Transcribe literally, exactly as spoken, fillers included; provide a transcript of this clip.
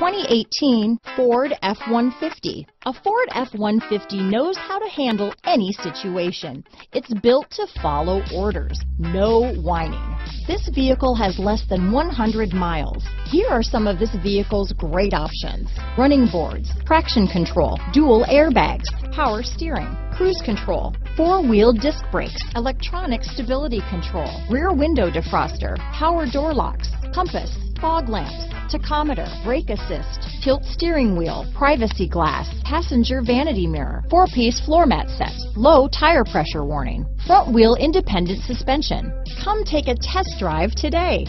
twenty eighteen Ford F one fifty. A Ford F one fifty knows how to handle any situation. It's built to follow orders, no whining. This vehicle has less than one hundred miles. Here are some of this vehicle's great options: running boards, traction control, dual airbags, power steering, cruise control, four-wheel disc brakes, electronic stability control, rear window defroster, power door locks, compass, fog lamps, tachometer, brake assist, tilt steering wheel, privacy glass, passenger vanity mirror, four-piece floor mat set, low tire pressure warning, front wheel independent suspension. Come take a test drive today.